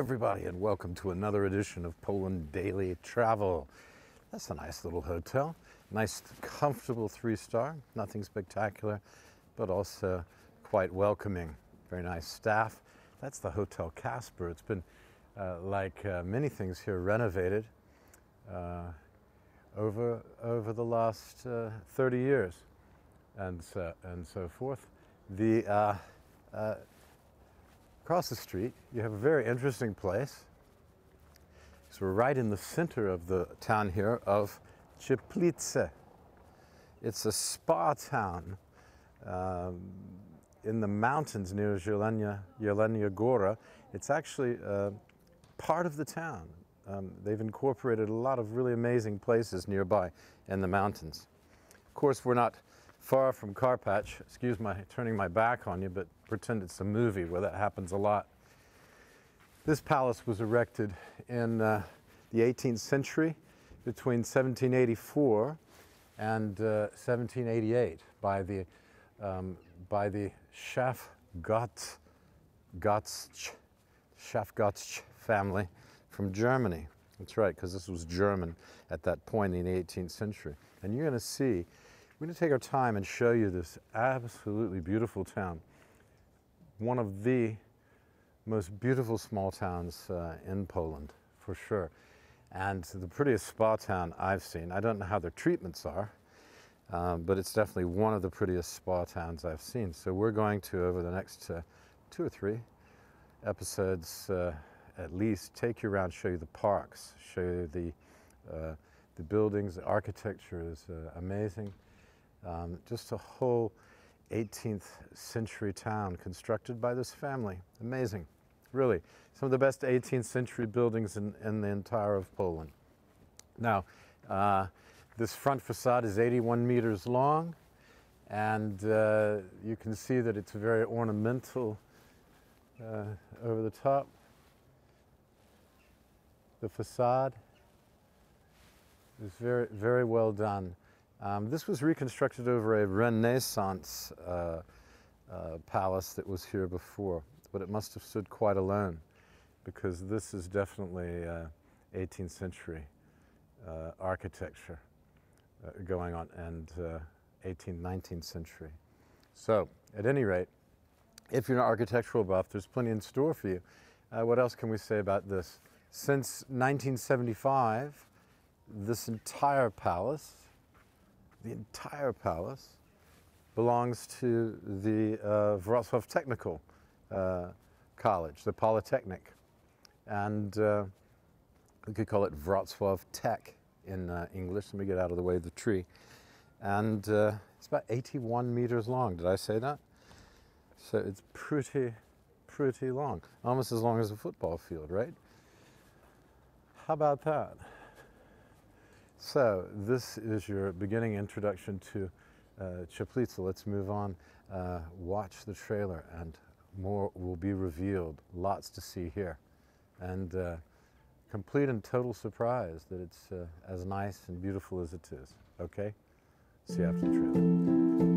everybody, and welcome to another edition of Poland Daily Travel. That's a nice little hotel, nice comfortable 3-star, nothing spectacular, but also quite welcoming, very nice staff. That's the Hotel Casper. It's been, like many things here, renovated over the last 30 years and so forth. Across the street, you have a very interesting place. So we're right in the center of the town here of Cieplice. It's a spa town in the mountains near Jelenia Gora. It's actually part of the town. They've incorporated a lot of really amazing places nearby in the mountains. Of course, we're not far from Karpatsch. Excuse my turning my back on you, but pretend it's a movie where that happens a lot. This palace was erected in the 18th century between 1784 and 1788 by the Schaffgotsch family from Germany. That's right, because this was German at that point in the 18th century. And you're going to see, we're going to take our time and show you this absolutely beautiful town. One of the most beautiful small towns in Poland, for sure. And the prettiest spa town I've seen. I don't know how their treatments are, but it's definitely one of the prettiest spa towns I've seen. So we're going to, over the next 2 or 3 episodes at least, take you around, show you the parks, show you the buildings. The architecture is amazing. Just a whole 18th century town constructed by this family. Amazing, really. Some of the best 18th century buildings in the entire of Poland. Now, this front facade is 81 meters long, and you can see that it's very ornamental over the top. The facade is very, very well done. This was reconstructed over a Renaissance palace that was here before, but it must have stood quite alone, because this is definitely 18th century architecture going on, and 18th, 19th century. So at any rate, if you're an architectural buff, there's plenty in store for you. What else can we say about this? Since 1975, this entire palace, belongs to the Wrocław Technical College, the Polytechnic. And we could call it Wrocław Tech in English. Let me get out of the way of the tree. And it's about 81 meters long. Did I say that? So it's pretty, pretty long. Almost as long as a football field, right? How about that? So this is your beginning introduction to Cieplice. Let's move on, watch the trailer, and more will be revealed. Lots to see here, and complete and total surprise that it's as nice and beautiful as it is. Okay, see you after the trailer.